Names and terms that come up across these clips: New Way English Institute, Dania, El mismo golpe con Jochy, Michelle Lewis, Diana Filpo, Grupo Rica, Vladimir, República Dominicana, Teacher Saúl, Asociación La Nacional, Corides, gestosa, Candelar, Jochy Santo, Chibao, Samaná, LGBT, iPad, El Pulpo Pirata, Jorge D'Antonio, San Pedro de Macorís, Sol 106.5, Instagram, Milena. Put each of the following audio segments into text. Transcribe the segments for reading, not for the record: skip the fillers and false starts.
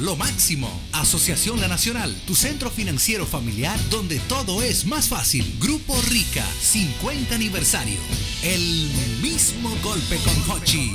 lo máximo. Asociación La Nacional, tu centro financiero familiar donde todo es más fácil. Grupo Rica, 50 aniversario. El mismo golpe con Jochy.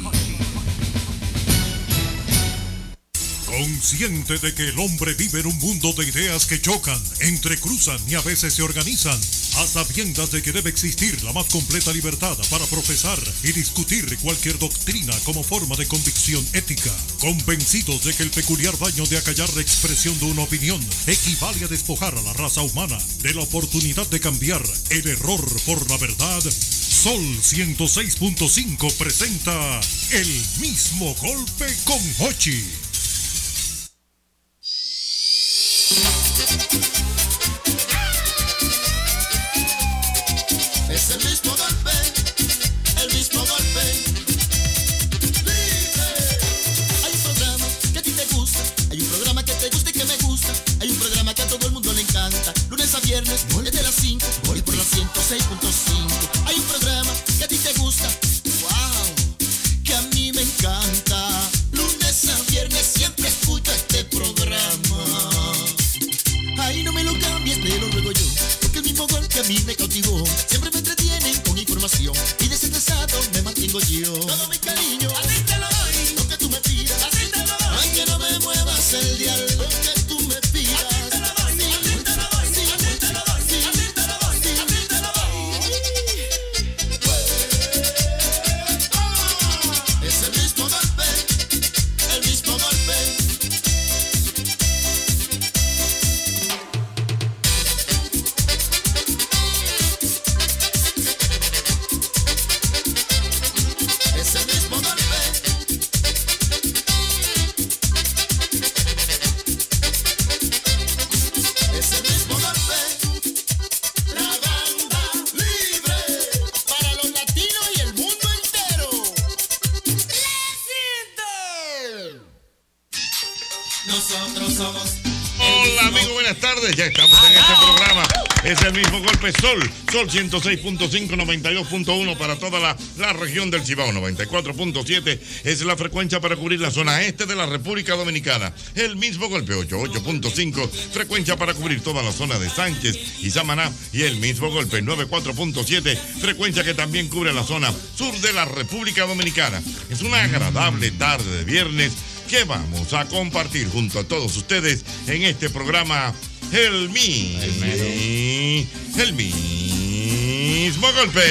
Consciente de que el hombre vive en un mundo de ideas que chocan, entrecruzan y a veces se organizan, a sabiendas de que debe existir la más completa libertad para profesar y discutir cualquier doctrina como forma de convicción ética, convencidos de que el peculiar daño de acallar la expresión de una opinión equivale a despojar a la raza humana de la oportunidad de cambiar el error por la verdad, Sol 106.5 presenta El mismo golpe con Jochy. Es el mismo golpe, libre. Hay un programa que a ti te gusta, hay un programa que te gusta y que me gusta, hay un programa que a todo el mundo le encanta, lunes a viernes, desde las 5, y por las 106.5. Hay un programa que a ti te gusta, wow, que a mí me encanta, lunes a viernes siempre escucho este programa. Ahí no me lo cambies, te lo ruego yo, porque el mismo golpe a mí me cautivó. Y de ese pesado me mantengo yo. Todo mi cariño, a ti te lo doy. Lo que tú me pidas, a ti te lo doy. Ay, que no me muevas el dial. Lo que tú me pidas, a ti te lo doy. A ti te lo doy, a ti te lo doy, a ti te lo doy, a ti te lo doy. Es el mismo golpe . Ya estamos en este programa. Es el mismo golpe. Sol 106.5, 92.1 para toda la región del Chibao. 94.7 es la frecuencia para cubrir la zona este de la República Dominicana. El mismo golpe 88.5, frecuencia para cubrir toda la zona de Sánchez y Samaná. Y el mismo golpe 94.7, frecuencia que también cubre la zona sur de la República Dominicana. Es una agradable tarde de viernes que vamos a compartir junto a todos ustedes en este programa. El mismo golpe.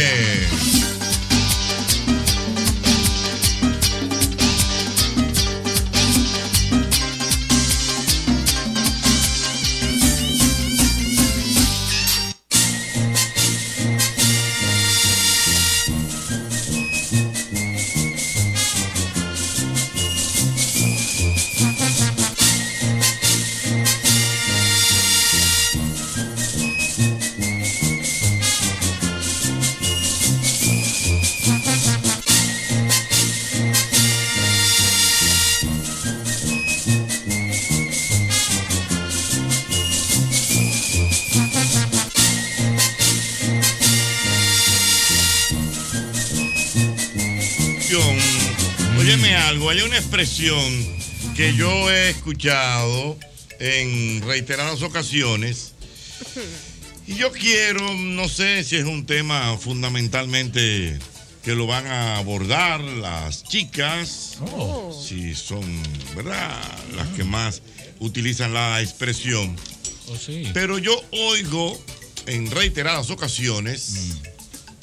Hay una expresión que yo he escuchado en reiteradas ocasiones y yo quiero, no sé si es un tema fundamentalmente que lo van a abordar las chicas, si son, ¿verdad?, las que más utilizan la expresión. Pero yo oigo en reiteradas ocasiones,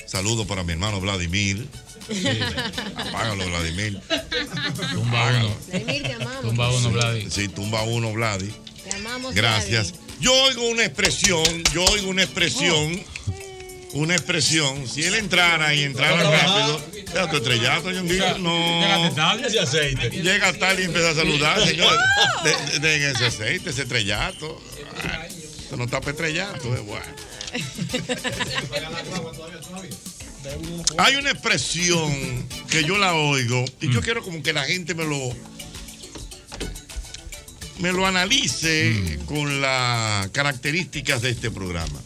saludo para mi hermano Vladimir. Sí. Apágalo, Vladimir. Apágalo. Vladimir, te amamos. Tumba uno, Vladi. Sí, tumba uno, Vladi. Te amamos. Gracias. Vladi. Yo oigo una expresión. Una expresión. Si él entrara rápido, ya tu estrellato, yo digo, no. Llega tarde ese aceite. Llega tarde y empieza a saludar, señor. Den ese aceite, ese estrellato. Esto no está para estrellato, es bueno. Hay una expresión que yo la oigo y yo quiero como que la gente me lo analice con las características de este programa.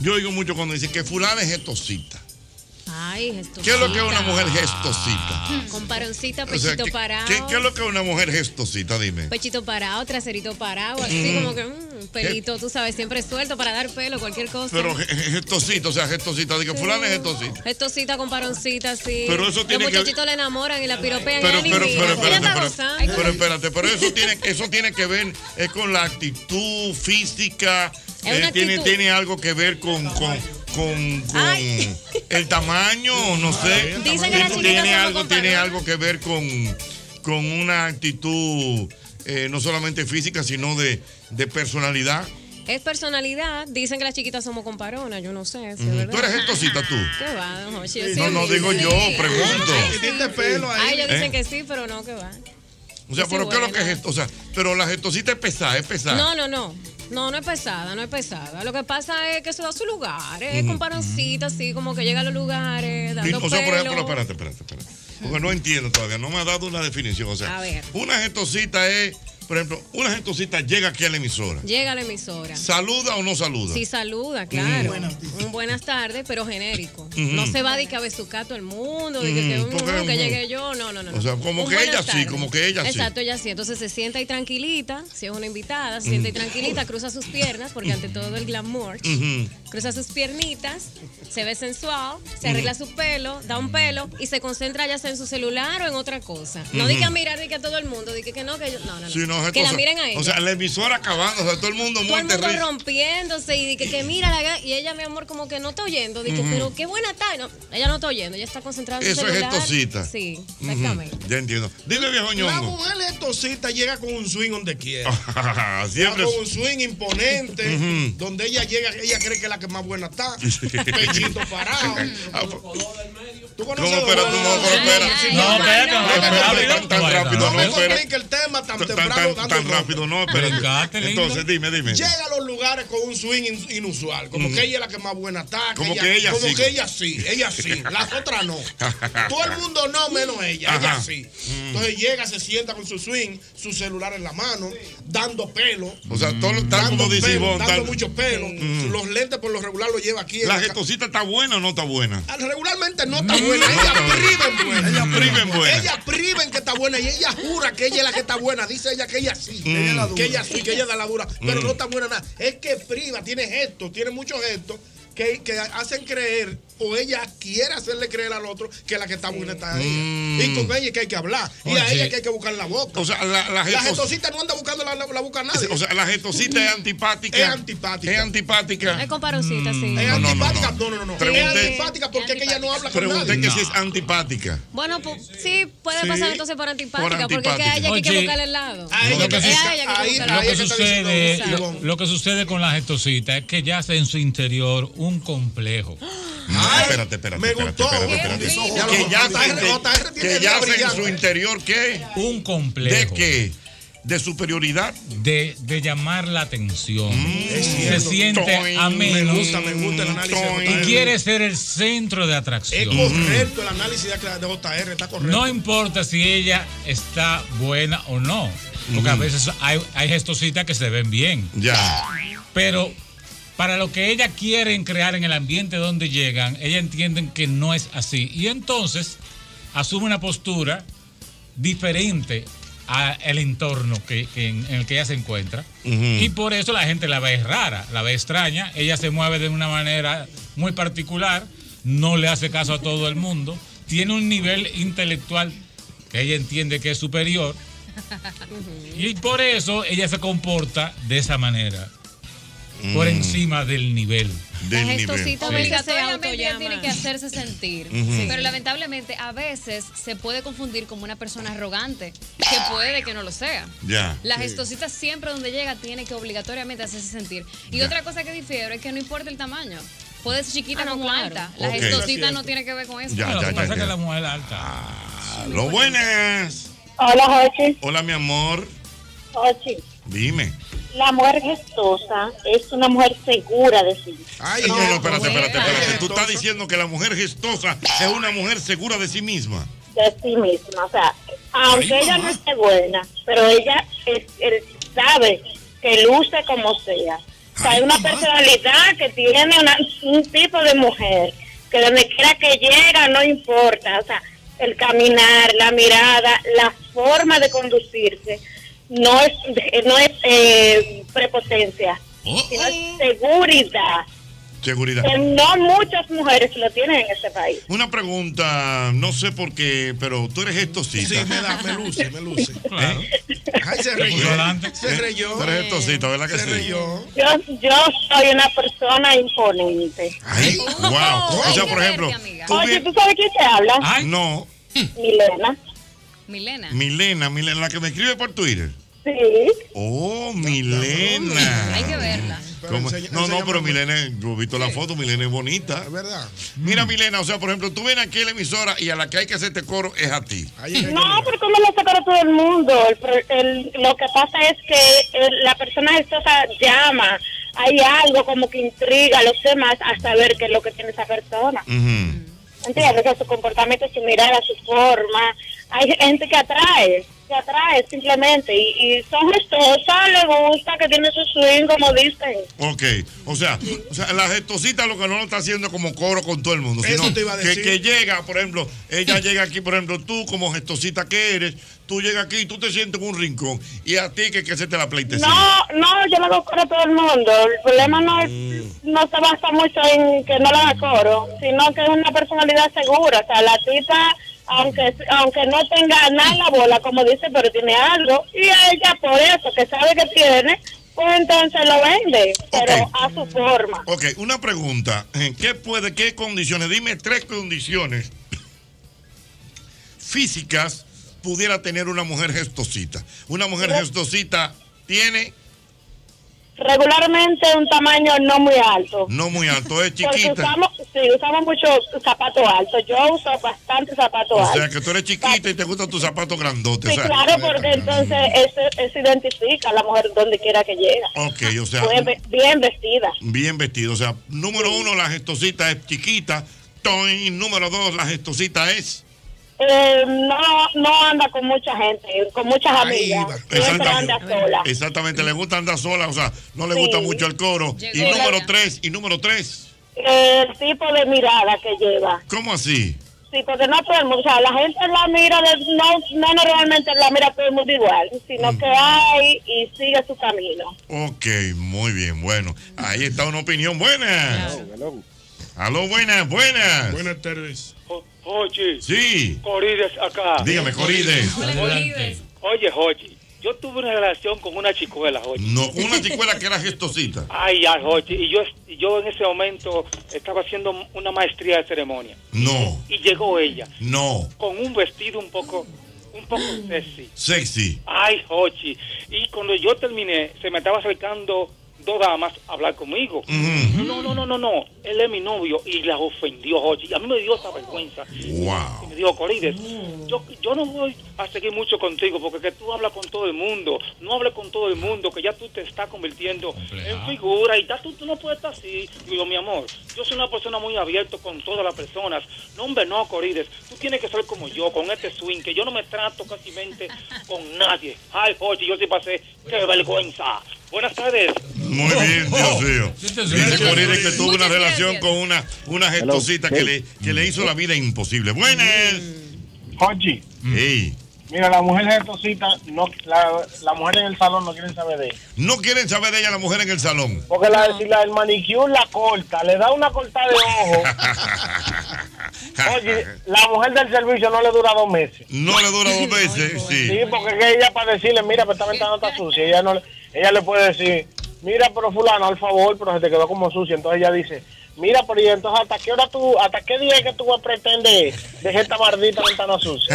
Yo oigo mucho cuando dicen que fulana es etosita. Ay, gestosita. ¿Qué es lo que es una mujer gestosita? Comparoncita, pechito parado. ¿Qué es lo que es una mujer gestosita? Dime. Pechito parado, traserito parado, así como que pelito, tú sabes, siempre suelto para dar pelo, cualquier cosa. Pero gestosita, o sea, gestosita. Digo, fulano es gestosita. Gestosita, comparoncita, sí. Pero eso tiene que... Los muchachitos le enamoran y la piropean. Pero eso tiene que ver con la actitud física. Tiene algo que ver con el tamaño, no sé. Dicen que tiene algo que ver con una actitud no solamente física, sino de personalidad. Es personalidad. Dicen que las chiquitas somos comparonas. Yo no sé. ¿Tú eres gestosita tú? ¿Qué va, don Jochy? No, digo yo, pregunto. ¿Tiene pelo ahí? Ellos dicen que sí, pero no, que va. O sea, pero ¿qué es lo que es esto? O sea, pero la gestosita es pesada, es pesada. No, no es pesada. Lo que pasa es que se da a sus lugares, es comparoncita, así como que llega a los lugares, dando pelo. O sea, por ejemplo, espérate. Porque no entiendo todavía, no me ha dado una definición. O sea, a ver. Una gestosita es, por ejemplo, una gestosita llega aquí a la emisora. ¿Saluda o no saluda? Sí, saluda, claro. Buenas tardes, pero genérico. No se va de que abezuca a todo el mundo, de que llegue yo, no. O sea, como que ella sí. Exacto, ella sí. Entonces se sienta ahí tranquilita, si es una invitada, se sienta ahí tranquilita, cruza sus piernas, porque ante todo el glamour, cruza sus piernitas, se ve sensual, se arregla su pelo, da un pelo y se concentra ya sea en su celular o en otra cosa. No diga mirar de que a todo el mundo, diga que no, que yo, no. Sí, no, que la miren a ella. O sea, la emisora acabando, o sea, todo el mundo muy terrible. Todo el mundo rompiéndose y diga que mira, y ella, mi amor, como que no está oyendo, diga, pero qué buena. No, ella no está oyendo, ella está concentrada en su celular. Eso es gestosita. Sí, exactamente. Ya entiendo. Dile, viejo ñongo. La mujer gestosita llega con un swing donde quiera. Siempre. Con un swing imponente, donde ella llega, ella cree que es la que más buena está. Pechito parado. ¿Tú conoces? No, espera. Tan rápido, no, espera. No complica el tema tan temprano. Tan rápido, no, espera. Entonces, dime. Llega a los lugares con un swing inusual, como que ella es la que más buena está. Como que ella sí, las otras no. Todo el mundo no, menos ella. Ella sí. Entonces llega, se sienta con su swing, su celular en la mano, dando pelo. O sea, todo dando mucho pelo. Los lentes por lo regular los lleva aquí. ¿La gestosita está buena o no está buena? Regularmente no está buena. Ella priva en que está buena y ella jura que ella es la que está buena. Dice ella que ella sí. Que ella da la dura. Pero no está buena nada. Es que priva, tiene gestos, tiene muchos gestos. Que hacen creer, o ella quiere hacerle creer al otro que la que está buena está ella. Y con ella que hay que hablar. Y a ella que hay que buscar la boca. O sea, la gestosita no anda buscando la busca a nadie. O sea, la gestosita es antipática. Es comparoncita, sí. Es antipática. No. Es antipática porque es que ella no habla con nadie. Pregunté que si es antipática. Bueno, pues sí, puede pasar entonces por antipática. Porque es que a ella que hay que buscarle el lado. Lo que sucede con la gestosita es que ya hace en su interior un complejo. Espérate. Que yace en su interior, ¿qué? Un complejo. ¿De qué? ¿De superioridad? De llamar la atención. Se siente a menos. Me gusta el análisis de JR. Y quiere ser el centro de atracción. Es correcto el análisis de JR, está correcto. No importa si ella está buena o no. Porque a veces hay gestositas que se ven bien. Ya. Pero para lo que ellas quieren crear en el ambiente donde llegan, ellas entienden que no es así. Y entonces asume una postura diferente al entorno en el que ella se encuentra. Y por eso la gente la ve rara, la ve extraña. Ella se mueve de una manera muy particular, no le hace caso a todo el mundo. Tiene un nivel intelectual que ella entiende que es superior. Y por eso ella se comporta de esa manera. Por encima del nivel. La gestosita obligatoriamente tiene que hacerse sentir. Pero lamentablemente a veces se puede confundir como una persona arrogante, que puede que no lo sea. La gestosita siempre donde llega tiene que obligatoriamente hacerse sentir. Y otra cosa que difiero es que no importa el tamaño. Puede ser chiquita como alta. La gestosita no tiene que ver con eso. Lo que pasa es que la mujer alta. Lo buenas. Hola, Jochy. Hola, mi amor. Jochy. Dime. La mujer gestosa es una mujer segura de sí. Ay, no, espérate. Tú estás diciendo que la mujer gestosa es una mujer segura de sí misma. De sí misma, o sea, aunque ella no esté buena, pero ella sabe que luce como sea. O sea, hay una personalidad que tiene un tipo de mujer que donde quiera que llega no importa, o sea, el caminar, la mirada, la forma de conducirse no es prepotencia, sino es seguridad. Seguridad. Que no muchas mujeres lo tienen en este país. Una pregunta, no sé por qué, pero tú eres gestosita. Sí, me luce. Claro. Ay, se reyó. Tú eres gestosita, ¿verdad que sí? Yo soy una persona imponente. Ay, wow. O sea, por ejemplo. Oye, ¿tú sabes quién te habla? Ay. No. Milena, la que me escribe por Twitter. Sí. Oh, Milena. Hay que verla. Pero Milena, yo he visto la foto, Milena es bonita. Es verdad. Mira, Milena, o sea, por ejemplo, tú ven aquí a la emisora y a la que hay que hacerte coro es a ti. No, pero ¿cómo le hace coro a todo el mundo? Lo que pasa es que la persona gestosa llama, hay algo como que intriga a los demás a saber qué es lo que tiene esa persona. ¿Entiendes? Su comportamiento, su mirada, su forma. Hay gente que atrae simplemente y son gestosas, les gusta, que tienen su swing, como dicen. Ok, o sea la gestosita lo que no lo está haciendo como coro con todo el mundo, sino eso te iba a decir. Que llega, por ejemplo, ella llega aquí, por ejemplo, tú como gestosita que eres, tú llegas aquí y tú te sientes en un rincón y a ti que se te la pleitecina. No, yo la hago coro a todo el mundo. El problema no se basa mucho en que no la haga coro, sino que es una personalidad segura, o sea, la tita... Aunque no tenga nada en la bola, como dice, pero tiene algo. Y a ella, por eso, que sabe que tiene, pues entonces lo vende, pero a su forma. Ok, una pregunta. ¿Qué condiciones? Dime tres condiciones físicas pudiera tener una mujer gestosita. Una mujer gestosita tiene... Regularmente un tamaño no muy alto, es chiquita. Porque usamos muchos zapatos altos. Yo uso bastante zapatos altos. O sea, que tú eres chiquita y te gustan tus zapatos grandotes. Sí, o sea, claro, porque entonces eso identifica a la mujer donde quiera que llega. Ok, o sea. Bien vestida. Bien vestida, o sea, número uno, la gestosita es chiquita. Número dos, la gestosita es... No anda con mucha gente, con muchas amigas. Exactamente, le gusta andar sola, o sea, no le gusta mucho el coro. Llegó. Y número tres. El tipo de mirada que lleva. ¿Cómo así? Sí, porque no todo el mundo, o sea, la gente la mira, no normalmente la mira todo el mundo igual, sino que hay y sigue su camino. Ok, muy bien, bueno, ahí está una opinión buena. Aló, buenas. Buenas tardes. Jochy. Sí. Corides acá. Dígame, Corides. Oye, Jochy, yo tuve una relación con una chicuela, Jochy. No, una chicuela que era gestosita. Ay, ya, Jochy. Y yo en ese momento estaba haciendo una maestría de ceremonia. No. Y llegó ella. No. Con un vestido un poco sexy. Sexy. Ay, Jochy. Y cuando yo terminé, se me estaba acercando dos damas a hablar conmigo. No, él es mi novio y las ofendió, Jochy. A mí me dio esa vergüenza. Wow. Y me dijo, Corides, yo no voy a seguir mucho contigo porque que tú hablas con todo el mundo, no hablas con todo el mundo, que ya tú te estás convirtiendo en figura y ya tú no puedes estar así. Digo, mi amor, yo soy una persona muy abierta con todas las personas. No, hombre, no, Corides, tú tienes que ser como yo, con este swing, que yo no me trato casi mente con nadie. Ay, Jochy, yo sí pasé, qué vergüenza. Buenas tardes. Muy bien, Dios mío. Dice Corides que tuvo una relación con una gestosita que le hizo la vida imposible. Buenas. Jochy. Hey. Mira, la mujer gestosita, la mujer en el salón no quieren saber de ella. No quieren saber de ella la mujer en el salón. Porque el manicure la corta, le da una cortada de ojo. Oye, la mujer del servicio no le dura 2 meses. No le dura 2 meses, sí. Sí, porque ella para decirle, mira, pero esta ventana está sucia, ella le puede decir, mira, pero fulano, al favor, pero se te quedó como sucia. Entonces ella dice, mira, pero y entonces, ¿hasta qué día es que tú vas a pretender dejar esta maldita ventana sucia?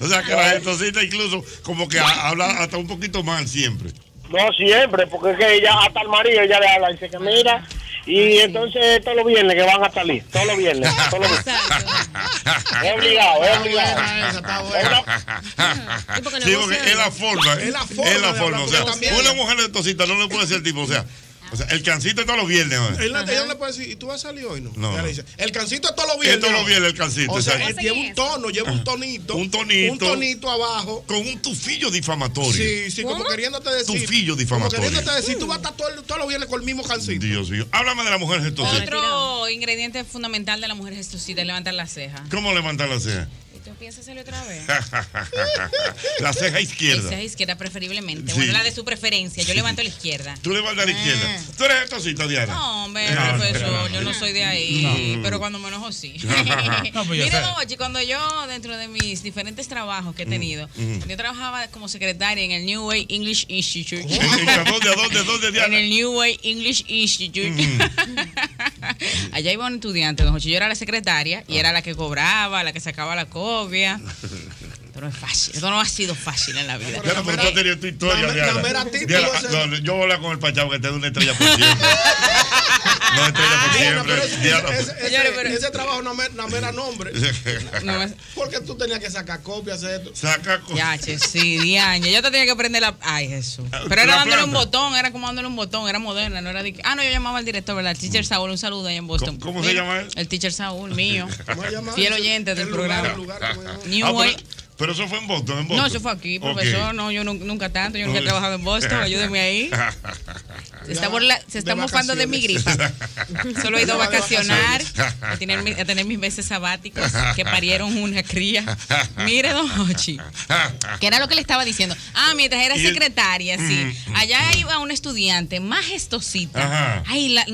O sea, que la gestosita incluso como que habla hasta un poquito mal siempre. No, siempre, porque es que ella, hasta el marido, ella le habla y dice que mira... Y entonces todos los viernes que van a salir, es obligado, es la forma, o sea, una mujer gestosita no le puede decir tipo, o sea, O sea, el cancito es todos los viernes. Ella no le puede decir, ¿y tú vas a salir hoy? No. Le dice, el cancito es todos los viernes. Es todos los viernes el cancito. O sea, lleva un tono, lleva un tonito. Un tonito abajo. Con un tufillo difamatorio. Sí, como queriéndote decir. Tufillo difamatorio. Como queriéndote decir, tú vas a estar todos los viernes con el mismo cancito. Dios mío. Háblame de la mujer gestosita. Otro ingrediente fundamental de la mujer gestosita es levantar las cejas. ¿Cómo levantar las cejas? ¿Tú piensas hacerlo otra vez? La ceja izquierda. La ceja izquierda, preferiblemente. Sí. Bueno, la de su preferencia. Yo levanto la izquierda. Tú levantas la izquierda. ¿Tú eres gestosita, Diana? No, hombre, profesor. Yo no soy de ahí. No. Pero cuando me enojo, sí. Miren, Jochy, cuando yo, dentro de mis diferentes trabajos que he tenido, yo trabajaba como secretaria en el New Way English Institute. ¿A dónde, Diana? En el New Way English Institute. Allá iba un estudiante, don Jochy. Yo era la secretaria y era la que cobraba, la que sacaba la cosa. Obvia. Esto no es fácil. Esto no ha sido fácil en la vida. Diana, pero tú has tenido tu historia, Diana. Yo voy a hablar con el Pachavo que te dé una estrella por siempre. No, estrella por siempre. Ese trabajo no me era nombre. Porque tú tenías que sacar copias, hacer esto. Saca copias. Ya, sí, Diana. Yo te tenía que prender la. Ay, Jesús. Pero era dándole un botón, era como dándole un botón, era moderna, no era de. Ah, no, yo llamaba al director, ¿verdad? El Teacher Saúl, un saludo ahí en Boston. ¿Cómo se llama él? El Teacher Saúl, mío. Fiel oyente del programa. New Way. Pero eso fue en Boston, No, eso fue aquí, profesor. Okay. No, yo nunca tanto. Yo nunca he trabajado en Boston. Ayúdeme ahí. Se está mofando de mi gripa. Solo he ido a vacacionar, a tener mis meses sabáticos, que parieron una cría. Mire, don Jochy, que era lo que le estaba diciendo. Ah, mientras era secretaria, sí. Allá iba un estudiante más gestosita. Ay, las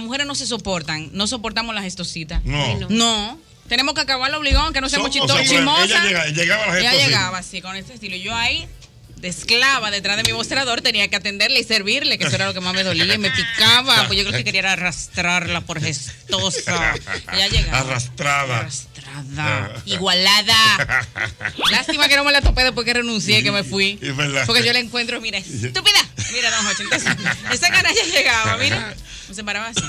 mujeres no se soportan. No soportamos las gestositas. No. Tenemos que acabar lo obligón, que no seamos chismosas. Ella llegaba así, con este estilo. Y yo ahí, de esclava, detrás de mi mostrador, tenía que atenderle y servirle, que eso era lo que más me dolía y me picaba. Pues yo creo que quería arrastrarla por gestosa. Ella llegaba. Arrastrada. Igualada. Lástima que no me la topé después que renuncié, que me fui. Porque yo la encuentro, mira, estúpida. Mira, don Jochy. Entonces, esa canalla llegaba, mira. Se paraba así.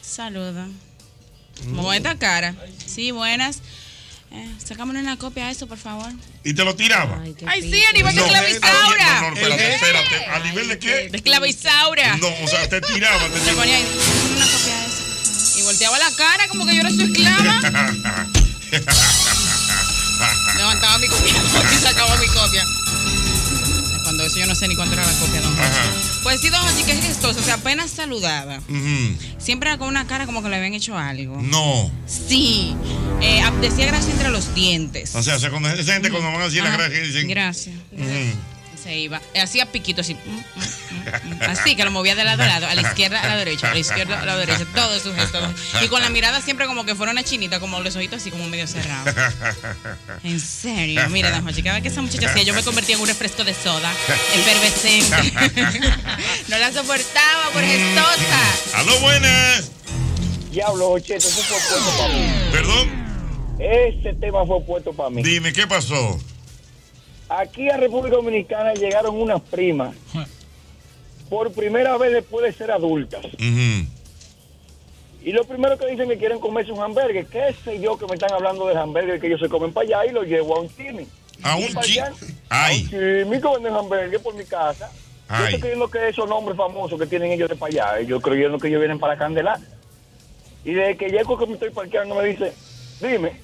Saluda. Como esta cara. Sí, buenas. Sacámonos una copia de eso, por favor. ¿Y te lo tiraba? Ay sí, a nivel de esclavizaura. No, espérate. ¿A nivel de qué? De esclavizaura. No, o sea, te tiraba. Te ponía ahí, una copia de eso. Y volteaba la cara como que yo era su esclava. Levantaba mi copia y sacaba mi copia. Cuando eso yo no sé ni cuánto era la copia, don Jochy. Pues sí, don Jochy, que es gestoso, o sea, apenas saludaba. Siempre con una cara como que le habían hecho algo. No. Sí. Decía gracias entre los dientes. O sea cuando esa gente cuando van a decir la gracia dicen. Gracias. Se iba. Hacía piquito así. Así, que lo movía de lado a lado, a la izquierda, a la derecha, a la izquierda, a la derecha. Todos sus gestos. Y con la mirada siempre como que fuera una chinita, como los ojitos así como medio cerrados. En serio, mira, don Jochy, cada vez que esa muchacha hacía, yo me convertía en un refresco de soda, efervescente. No la soportaba por gestosa. ¡Aló, buenas! Diablo, Jochy, eso fue puesto para mí. ¿Perdón? Ese tema fue puesto para mí. Dime, ¿qué pasó? Aquí a República Dominicana llegaron unas primas por primera vez después de ser adultas. Y lo primero que dicen que quieren comerse un hamburger. ¿Qué sé yo que me están hablando del hamburger que ellos se comen para allá y lo llevo a un chimi? A un chimi que venden hamburger por mi casa. Yo estoy creyendo que esos nombres famosos que tienen ellos de para allá, yo creyendo que ellos vienen para Candelar. Y desde que llego que me estoy parqueando me dice, dime,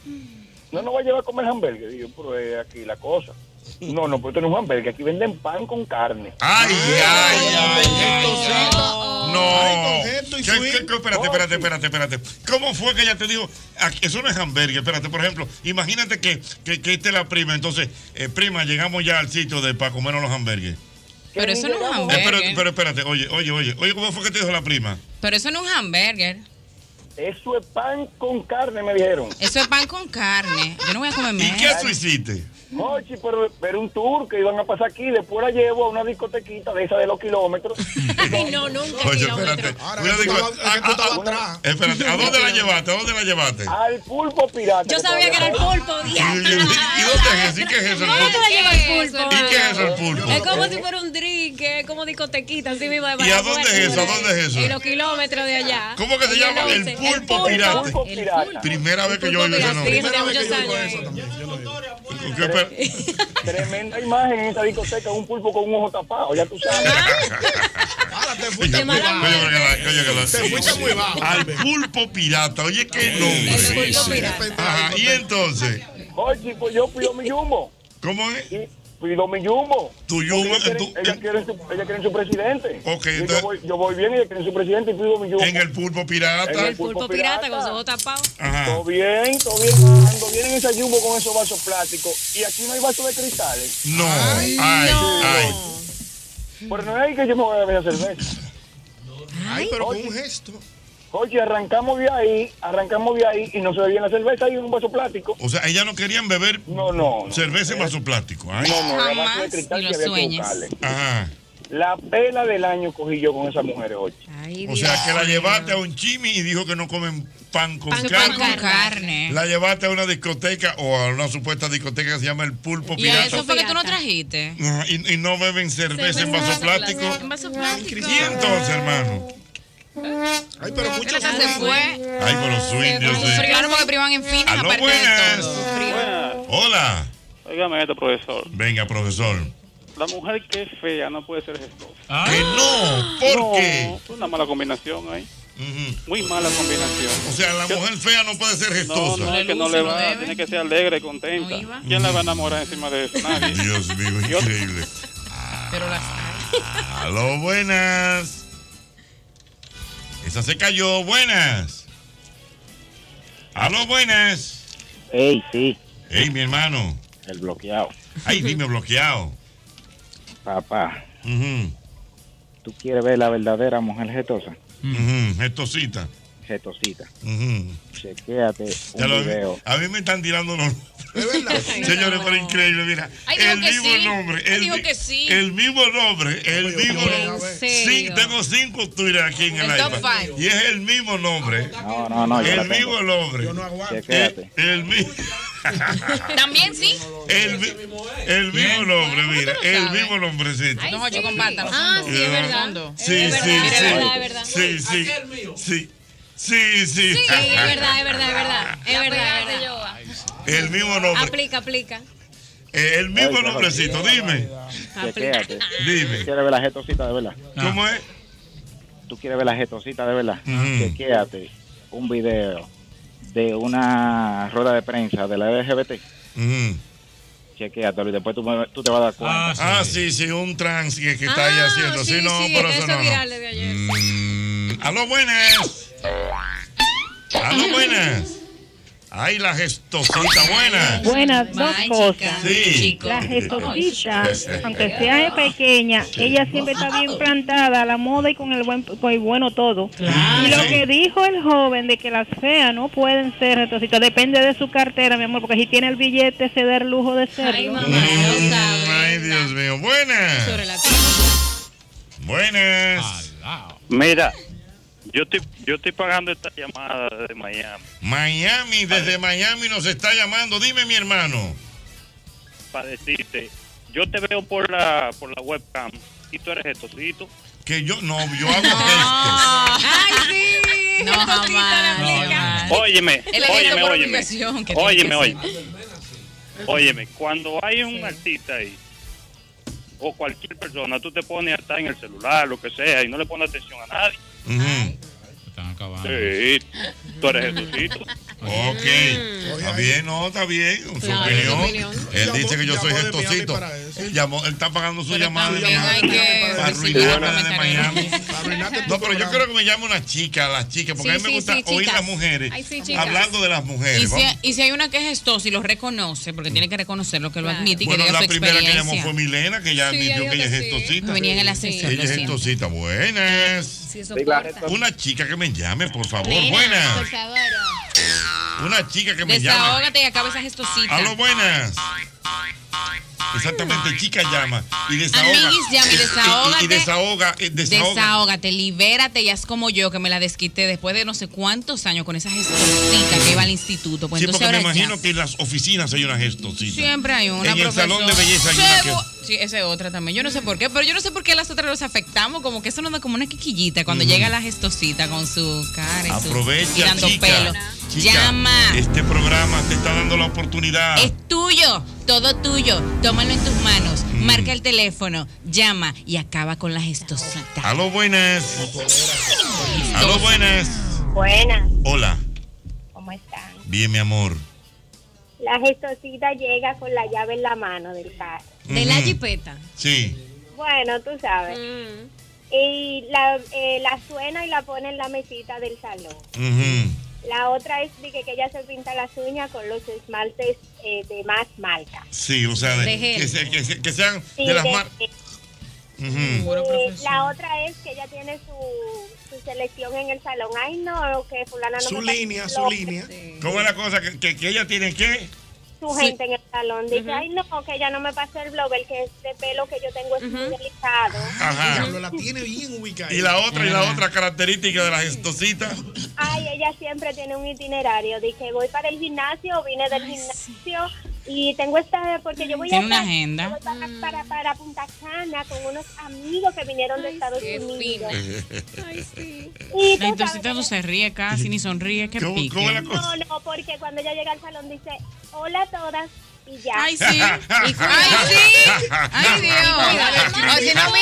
no va a llevar a comer hamburger. Y yo, pero es aquí la cosa. No, pero esto no es un hamburger, aquí venden pan con carne. No. Espérate. ¿Cómo fue que ella te dijo, eso no es hamburger? Espérate, por ejemplo, imagínate que esta es la prima. Entonces, prima, llegamos ya al sitio para comernos los hamburgues. Pero eso no es un hamburger. Pero espérate, oye, ¿cómo fue que te dijo la prima? Pero eso no es un hamburger. Eso es pan con carne, me dijeron. Eso es pan con carne. Yo no voy a comerme. ¿Y qué eso hiciste? Jochy, pero un tour que iban a pasar aquí, después la llevo a una discotequita de esa de los kilómetros. Ay, no, nunca kilómetros. Espérate, ¿a dónde la llevaste? Al Pulpo Pirata. Yo sabía que era el Pulpo. ¿Y dónde es? ¿Y qué es eso? ¿Dónde la lleva el Pulpo? ¿Y qué es eso el Pulpo? Es como si fuera un drink, es como discotequita, así mismo. ¿Y a dónde es eso? En los kilómetros de allá. ¿Cómo que se llama? El Pulpo Pirata. Primera vez que yo oigo ese nombre. Primera vez que yo oigo eso también. Tremenda imagen en esta discoteca, un pulpo con un ojo tapado, ya tú sabes. Ahora te fuiste muy bajo. Te fuiste muy bajo. Al Pulpo Pirata, oye, qué nombre. Ajá, y entonces. Oye, pues yo pido mi jumbo. ¿Cómo es? Pido mi jumbo. Tu jumbo. Ella quiere su presidente. Ok, entonces. Yo voy bien y ella quiere su presidente y pido mi jumbo. En el Pulpo Pirata. En el Pulpo Pirata con su ojo tapado. Ajá. Todo bien. Cuando vienen esa jumbo con esos vasos plásticos. Y aquí no hay vasos de cristales. No. Ay. Pero no es ahí que yo me voy a beber cerveza. Ay, pero con un gesto. Oye, arrancamos de ahí y no se bebían la cerveza y un vaso plástico. O sea, ella no querían beber cerveza en vaso plástico. Ay. No, jamás de cristal que había que buscarle. Ajá. La pela del año cogí yo con esas mujeres, oye. Ay, o sea, Dios, que la llevaste a un chimi y dijo que no comen pan con carne. La llevaste a una discoteca o a una supuesta discoteca que se llama El Pulpo Pirata. ¿Y eso fue que tú no trajiste? Y no beben cerveza en vaso plástico. En vaso plástico. Y entonces, hermano. Ay, pero mucho se fue. Ay, con los sueños. Claro, porque privan en fin. Aló, buenas. Hola. Óigame esto, profesor. Venga, profesor. La mujer que es fea no puede ser gestosa. ¡Que no! ¿Por qué? Es una mala combinación ahí. Muy mala combinación. O sea, la mujer fea no puede ser gestosa. No, es que no le va. Tiene que ser alegre, contenta. No. ¿Quién la va a enamorar encima de eso? Nadie. Dios mío, increíble. Pero las hay. Aló, buenas. Esa se cayó. Buenas. Aló, buenas. Ey, mi hermano. El bloqueado. Ay, dime, bloqueado. Papá. ¿Tú quieres ver la verdadera mujer gestosa? Gestosita. Chequéate un video. A mí me están tirando los nombres. Señores, fue increíble, mira. Ay, el mismo nombre. El mismo nombre. Sí, tengo 5 Twitter aquí en el iPad. Y es el mismo nombre. No. El mismo nombre. Yo no aguanto. Chequéate. El mismo. También sí. El mismo nombre, mira. El mismo nombrecito. No, yo compártalo. Ah, sí, es verdad. Sí. Aquel mío. Sí. Es verdad. El mismo nombre. Aplica. El mismo nombrecito, dime. Chequéate. Dime. ¿Tú quieres ver la gestosita de verdad? ¿Cómo es? ¿Tú quieres ver la gestosita de verdad? Chequéate un video de una rueda de prensa de la LGBT. Chequéate y después tú te vas a dar cuenta. Ah, sí, un trans que está ahí haciendo. Sí, no, pero eso no. Aló, buenas. Ay, la gestosita, buena. Buenas, dos cosas. Sí. La gestosita, aunque sea pequeña, ella siempre está bien plantada a la moda y con el bueno todo. Claro. Y lo que dijo el joven de que las feas no pueden ser gestositas, depende de su cartera, mi amor, porque si tiene el billete se da el lujo de serlo. Ay, mamá, no sabe. Ay, Dios mío. Buenas. Mira. Yo estoy pagando esta llamada desde Miami. Desde Miami nos está llamando. Dime, mi hermano. Para decirte, yo te veo por la webcam y tú eres gestosito. Que yo hago gestos. ¡Ay, sí! No, jamás. Óyeme. Cuando hay un artista ahí, o cualquier persona, tú te pones a estar en el celular, lo que sea, y no le pones atención a nadie. Están acabando. Sí, tú eres Jesucito. Ok, está bien. Su opinión. Él dice que yo soy Jesucito. Él está pagando su llamada para arruinarme de Miami. No, pero yo creo que me llame una chica, porque a mí me gusta oír las mujeres hablando de las mujeres. Y si hay una que es gestosa y lo reconoce, porque tiene que reconocerlo, que lo admite y que diga su experiencia. Bueno, la primera que llamó fue Milena, que ya admitió que ella es gestosita. Venía en el ascensor. Ella es gestosita. Buenas. Una chica que me llame, por favor. Buenas. Por favor. Una chica que me llama. Desahógate y acaba esa gestosita. Aló, buenas. Exactamente, chica llama y desahoga. Amiguis llama y desahógate. Desahógate, libérate y haz como yo, que me la desquité después de no sé cuántos años con esa gestosita que iba al instituto. Pues sí, porque me imagino que en las oficinas hay una gestosita. Siempre hay una, profesor. En el salón de belleza hay una Sí, esa es otra también. Yo no sé por qué, pero yo no sé por qué las otras nos afectamos. Como que eso nos da como una quiquillita cuando llega la gestosita con su cara y dando pelo. Chica, llama. Este programa te está dando la oportunidad. Es tuyo, todo tuyo. Tómalo en tus manos. Marca el teléfono, llama y acaba con la gestosita. Aló, buenas. Aló, buenas. Buenas. Hola. ¿Cómo están? Bien, mi amor. La gestosita llega con la llave en la mano del carro. De la jipeta. Sí. Bueno, tú sabes. Y la suena y la pone en la mesita del salón. La otra es de que ella se pinta las uñas con los esmaltes de más marca. Sí, o sea, que sean sí, de las marcas. La otra es que ella tiene su selección en el salón. Ay, no, que fulana no. Su línea. Sí. ¿Cómo es la cosa? Que ella tiene que... Su gente en el salón. Dice, ay, no, que ya no me pasó el blog, el que este pelo que yo tengo es muy delicado. Ajá. Pero la tiene bien ubicada. Y la otra, característica de la gestosita. Ay, ella siempre tiene un itinerario. Dice, voy para el gimnasio, vine del gimnasio. Sí. Y tengo esta, porque yo voy a una agenda. Voy para Punta Cana con unos amigos que vinieron de Estados Unidos. Ay, sí. Y la gestosita no se ríe casi, ni sonríe, que pique. No, porque cuando ella llega al salón dice, hola a todas y ya. Ay, sí. Ay, Dios. O si no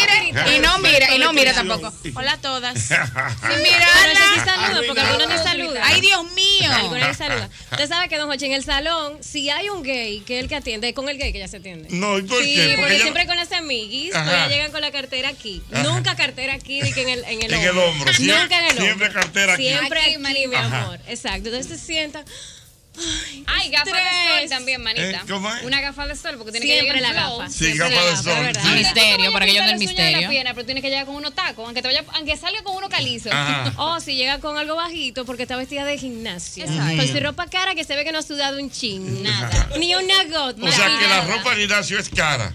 mira, y no mira tampoco. Hola a todas. Sin mirarla. No sé si saludan, porque algunos ni saludan. Ay, Dios mío. Algunos ni saludan. Usted sabe que, don Jochy, en el salón, si hay un gay que es el que atiende, es con el gay que ya se atiende. No, ¿y por qué? Sí, porque siempre con las amiguis, ya llegan con la cartera aquí. Nunca cartera aquí, que en el hombro. En el hombro. Nunca en el hombro. Siempre cartera aquí. Siempre aquí, mi amor. Exacto. Entonces se sienta... Ay, gafa de sol también, manita. Una gafa de sol, porque tiene siempre que llegar la gafa. Sí, gafa de sol. ¿Verdad? Sí. Misterio, para que yo del misterio. De la pierna, pero tiene que llegar con unos tacos, aunque salga con uno calizo. O si llega con algo bajito, porque está vestida de gimnasio. Exacto. Con su ropa cara que se ve que no ha sudado un chin, nada. Ni una gota. O sea, que la ropa de gimnasio es cara.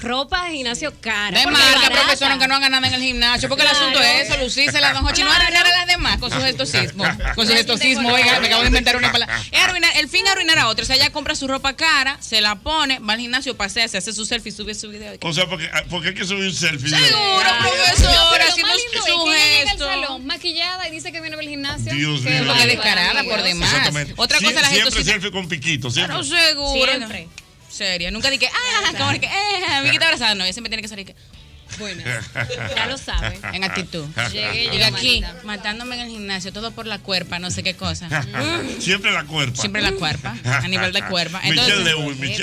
Ropa de gimnasio cara. De marca, profesor, aunque no hagan nada en el gimnasio. Porque el asunto es eso, lucirse la don Jochy. No arruinar a las demás con su gestosismo. Con su gestosismo, oiga, me acabo de inventar una palabra. El fin es arruinar a otro. O sea, ella compra su ropa cara, se la pone, va al gimnasio, pasea, se hace su selfie, sube su video. O sea, porque hay que subir un selfie. Seguro, profesora, haciendo su gesto. Maquillada y dice que viene al gimnasio. Dios mío. Porque descarada por demás. Otra cosa, la gente. Siempre selfie con piquito, siempre. Claro, seguro. Siempre. Serio, nunca dije, como que, amiguita abrazada, no, ella siempre tiene que salir que, buenas, ya lo saben, en actitud. Llegué aquí, matándome en el gimnasio, todo por la cuerpa, no sé qué cosa. Siempre la cuerpa. Siempre la cuerpa, a nivel de cuerpa. Michelle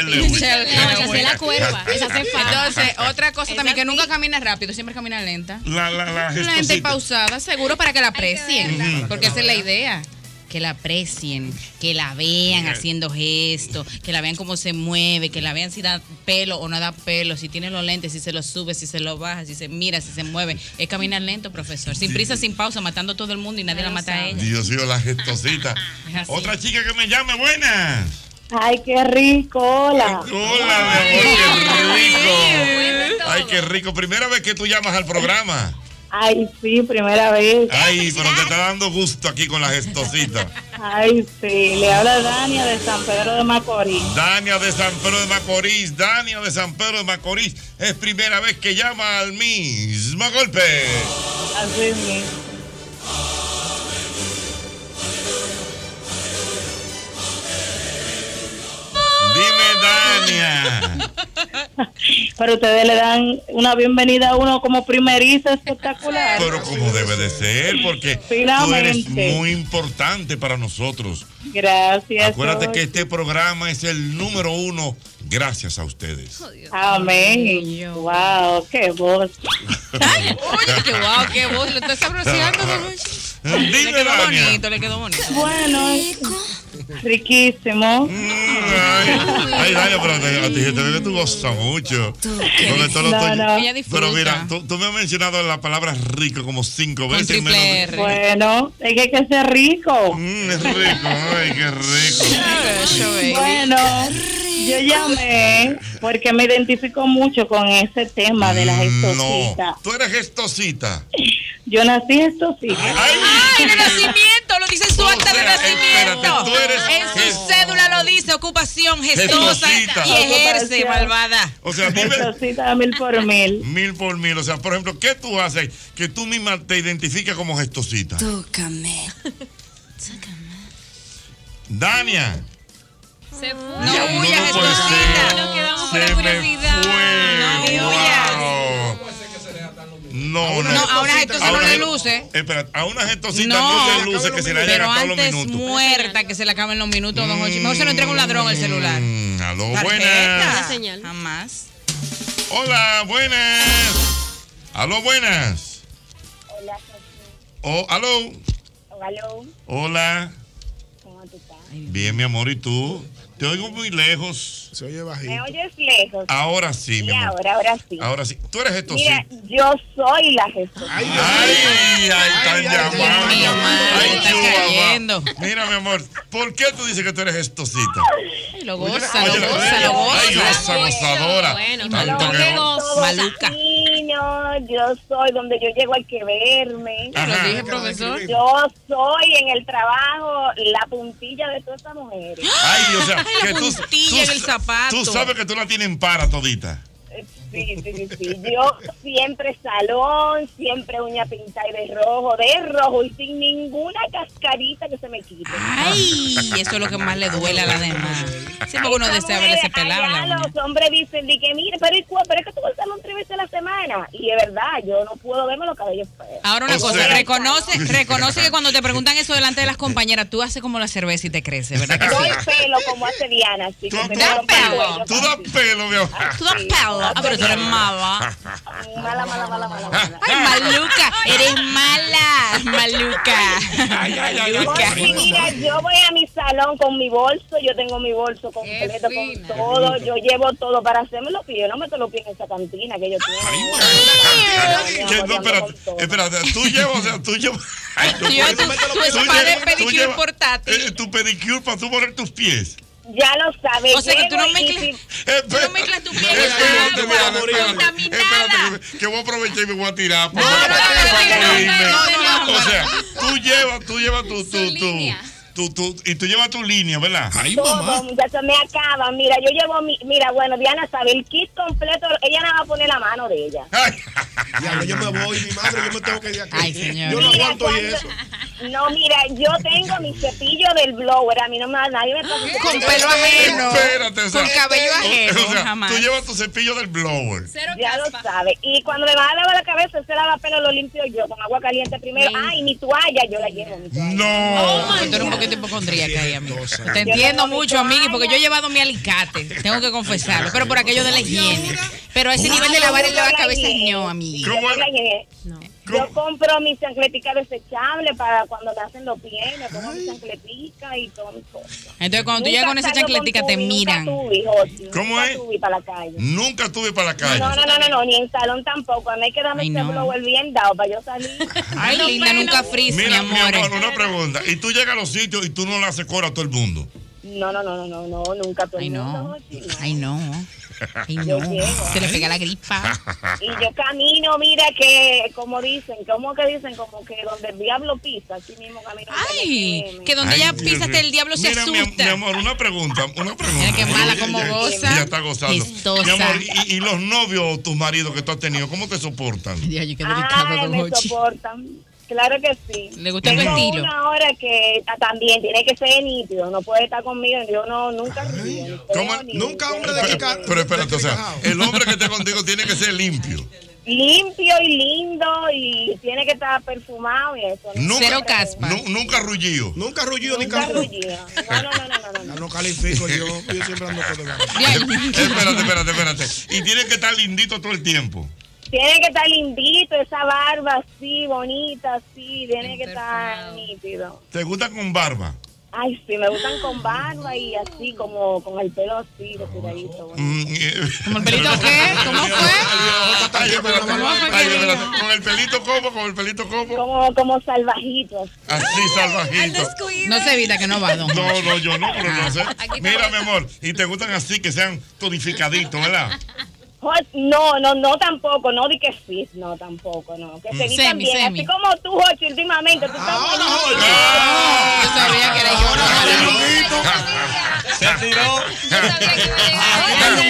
Lewis. No, esa es la cuerpa, esa hace falta. Entonces, otra cosa también, que nunca camina rápido, siempre camina lenta. Lenta y pausada, seguro para que la aprecien, porque esa es la idea. Que la aprecien, que la vean haciendo gestos, que la vean cómo se mueve, que la vean si da pelo o no da pelo, si tiene los lentes, si se los sube, si se los baja, si se mira, si se mueve. Es caminar lento, profesor. Sin prisa, sin pausa, matando a todo el mundo y nadie la mata a ella. Dios mío, la gestosita. Otra chica que me llame, buenas. Ay, qué rico, hola. Hola, mi amor, qué rico. Ay, qué rico. Primera vez que tú llamas al programa. Ay, sí, primera vez. Ay, pero te está dando gusto aquí con la gestosita. Ay, sí, le habla Dania de San Pedro de Macorís. Dania de San Pedro de Macorís. Es primera vez que llama al mismo golpe. Así es mismo. Dime, Dania. Pero ustedes le dan una bienvenida a uno como primeriza espectacular. Pero como debe de ser, porque tú eres muy importante para nosotros. Gracias. Acuérdate que este programa es el número 1 gracias a ustedes. Oh, Dios. Amén. Wow, qué voz. Oye, qué guau, qué voz. Le estás abroceando. Le quedó bonito, Bueno, riquísimo. Ay, Dania, pero a ti te veo que tú gozas mucho. Pero mira, tú me has mencionado la palabra rico como 5 veces. Bueno, es que hay que ser rico. Es rico, ay, qué rico. Bueno, yo llamé porque me identifico mucho con ese tema de la gestosita. No, tú eres gestosita. Yo nací gestosita. Ay, de nacimiento, lo dice en su acta de nacimiento. En su cédula lo dice. esa ocupación gestosa y ejerce, malvada. O sea, vive mil por mil. Mil por mil. O sea, por ejemplo, ¿qué tú haces que tú misma te identificas como gestosita? Tócame. Dania. Se fue. No huyas, gestosita. Nos quedamos con la curiosidad. No huyas. No, no. A una gestosita no le luce. Espera, a una gestosita no le luce que se le haya gastado los minutos. Pero antes muerta que se le acaben los minutos, don Jochy. Mejor se lo entrega un ladrón el celular. Aló, buenas. Jamás. Hola, buenas. Aló, buenas. Hola, Jochy. Aló. Aló. Hola. ¿Cómo tú estás? Bien, mi amor, ¿y tú? Te oigo muy lejos. Se oye bajito. ¿Me oyes lejos? Ahora sí, mi amor. Ahora sí. Ahora sí. ¿Tú eres gestosita? Mira, yo soy la gestosita. Ay, ay, ay, están llamando. Ay, mira, mi amor, ¿por qué tú dices que tú eres gestosita? Ay, lo goza, oye, lo goza, lo goza. Ay, goza, gozadora. Bueno, tanto que goza. Maluca. Yo soy donde yo llego, hay que verme. Ajá, lo dije, profesor. Yo soy en el trabajo la puntilla de todas estas mujeres. Ay, o sea, que la puntilla en el zapato. Tú sabes que tú la tienes para todita. Sí, sí, sí. Yo siempre salón, siempre uña pintada y de rojo y sin ninguna cascarita que se me quite. Ay, eso es lo que más le duele a la demás. Siempre uno desea ver ese pelado. Los hombres dicen, de que mire, pero es que tú vas al salón 3 veces a la semana. Y de verdad, yo no puedo verme los cabellos feos. Ahora una cosa, reconoce que cuando te preguntan eso delante de las compañeras, tú haces como la cerveza y te crece, ¿verdad? Doy pelo como hace Diana. Tú das pelo. Tú das pelo, mi amor. Tú das pelo. Ah, pero tú eres mala. Mala. Ay, maluca. Eres mala, maluca. Ay, mira, yo voy a mi salón con mi bolso. Yo tengo mi bolso completo con todo. Yo llevo todo para hacerme los pies. Yo no meto los pies en esa cantina que yo tengo. Espérate, tú llevas, o sea, tú llevas. Tú llevas portátil. Tu pedicure para tú poner tus pies. Ya lo sabes. O sea que tú no mezclas tu piel contaminada. Que voy a aprovechar y me voy a tirar. O sea, tú llevas tu línea, ¿verdad? Ay, mamá. Muchachos, me acaba. Mira, yo llevo mi... Mira, bueno, Diana sabe, el kit completo, ella no va a poner la mano de ella. Ay, diablo, yo me voy, mi madre, yo me tengo que ir aquí. Ay, señor. Yo no aguanto eso. No, mira, yo tengo mi cepillo del blower, a mí no me da nadie. Me con pelo ajeno. Espérate, o sea, con cabello ajeno, o sea, jamás. Tú llevas tu cepillo del blower. Ya lo sabes. Y cuando me vas a lavar la cabeza, ese lavapelo lo limpio yo con agua caliente primero. Ay, y mi toalla, yo la llevo. No. Oh, tú eres un poquito hipocondríaca ahí, amigo. Te entiendo mucho, amigui, porque yo he llevado mi alicate, tengo que confesarlo, pero por aquello de la higiene. Pero a ese nivel de lavar el lavacabezas no, amigui. No. Yo compro mi chancletica desechable para cuando me hacen los pies, me pongo mi chancletica y todo. Entonces, cuando tú llegas con esa chancletica, te miran. ¿Cómo es? Nunca tuve para la calle. Nunca tuve para la calle. No, ni en salón tampoco. A mí hay que darme este blower bien dado para yo salir. Ay, linda, nunca frizz, mi amor. Mira, una pregunta. ¿Y tú llegas a los sitios y tú no le haces coro a todo el mundo? No, nunca todo el mundo. Ay, no. Ay, no, se le pega la gripa. Y yo camino, mira que como que dicen, como que donde el diablo pisa, aquí mismo camino. Ay, que donde ella pisa hasta el diablo se asusta. Mira, mi amor, una pregunta. Mira que mala como goza. Ya está gozando. Listosa. Mi amor, y los novios o tus maridos que tú has tenido, ¿cómo te soportan? Dios, qué delicado, don Jochy. Me soportan. Claro que sí. Le gusta tu estilo. Una hora que también tiene que ser nítido, no puede estar conmigo. Yo nunca río. Nunca hombre de que cae. Pero espérate, o sea, el hombre que esté contigo tiene que ser limpio. Limpio y lindo y tiene que estar perfumado y eso. Cero caspa. Nunca rullido. Nunca rullido ni caspa. No. No califico yo. Yo siempre ando con el gato. Espérate. Y tiene que estar lindito todo el tiempo. Tiene que estar lindito, esa barba así, bonita, así, tiene que estar nítido. ¿Te gusta con barba? Ay, sí, me gustan con barba y así, como con el pelo así, de tiradito. ¿Como el pelito qué? ¿Cómo fue? ¿Con el pelito cómo? Como salvajitos. Así, salvajitos. No se evita que no va, don. No, yo no, pero no sé. Mira, mi amor, y te gustan así, que sean tonificaditos, ¿verdad? No, tampoco, no di que sí, no, tampoco, no. Que se digan bien, así como tú, Jochy, últimamente. Tú ahora, Jochy. Yo sabía que era yo. Se tiró.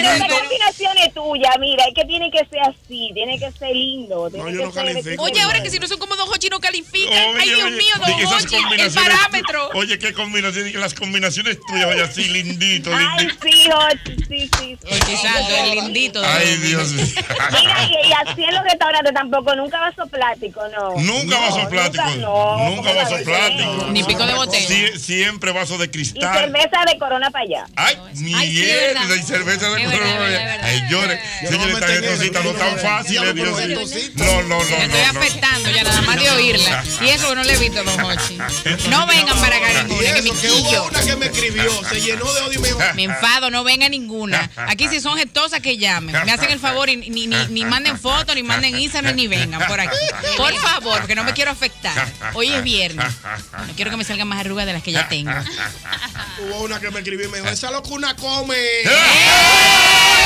La combinación es tuya, mira, es que tiene que ser así, tiene que ser lindo. No, yo no califico. Oye, ahora que si no son como Don Jochy, no califican. Ay, Dios mío, Don Jochy, el parámetro. Oye, qué combinación, las combinaciones tuyas, vaya así, lindito. Ay, sí, Jochy, sí. Jochy Santo, el lindito. Ay, Dios mío. Mira, y así en los restaurantes tampoco, nunca vaso plástico, no. Nunca vaso plástico. Nunca vaso plástico. Ni pico de botella. Siempre vaso de cristal. Y cerveza de Corona para allá. Ay, Miguel, hay cerveza de Corona para allá. Ay, llore. Señores, estas retoncitas no tan fáciles, Dios mío. No. Me estoy afectando ya nada más de oírla. Y eso no le evito, Don Jochy. No vengan para acá ninguna, que me quillo. Una que me escribió, se llenó de odio. Me enfado, no venga ninguna. Aquí si son gestosas que llamen. Me hacen el favor y ni manden fotos, ni manden Instagram, ni vengan por aquí. Por favor, porque no me quiero afectar. Hoy es viernes. No quiero que me salgan más arrugas de las que ya tengo. Hubo una que me escribió y me dijo, esa locura come. ¡Eh!